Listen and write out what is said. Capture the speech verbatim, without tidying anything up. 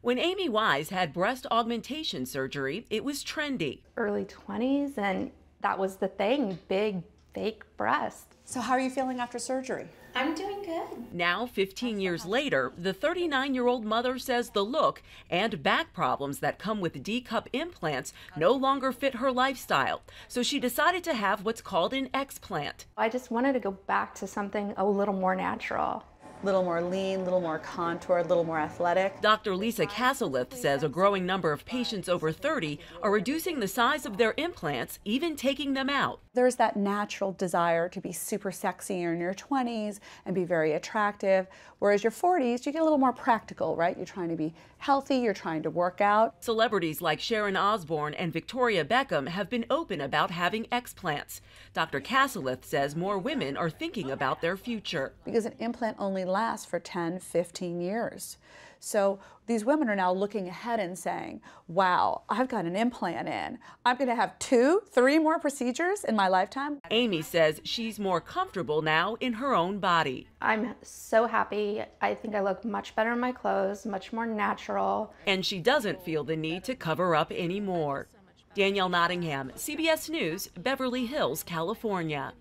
When Amy Wise had breast augmentation surgery, it was trendy. early twenties, and that was the thing, big, fake breasts. So how are you feeling after surgery? I'm doing good. Now, fifteen years later, the thirty-nine-year-old mother says the look and back problems that come with D cup implants no longer fit her lifestyle. So she decided to have what's called an explant. I just wanted to go back to something a little more natural. Little more lean, little more contoured, little more athletic. Doctor Lisa Cassileth says a growing number of patients over thirty are reducing the size of their implants, even taking them out. There's that natural desire to be super sexy in your twenties and be very attractive, whereas your forties, you get a little more practical, right? You're trying to be healthy, you're trying to work out. Celebrities like Sharon Osborne and Victoria Beckham have been open about having explants. Doctor Cassileth says more women are thinking about their future. Because an implant only lasts for ten, fifteen years. So these women are now looking ahead and saying, wow, I've got an implant in. I'm going to have two, three more procedures in my lifetime. Amy says she's more comfortable now in her own body. I'm so happy. I think I look much better in my clothes, much more natural. And she doesn't feel the need to cover up anymore. Danielle Nottingham, C B S News, Beverly Hills, California.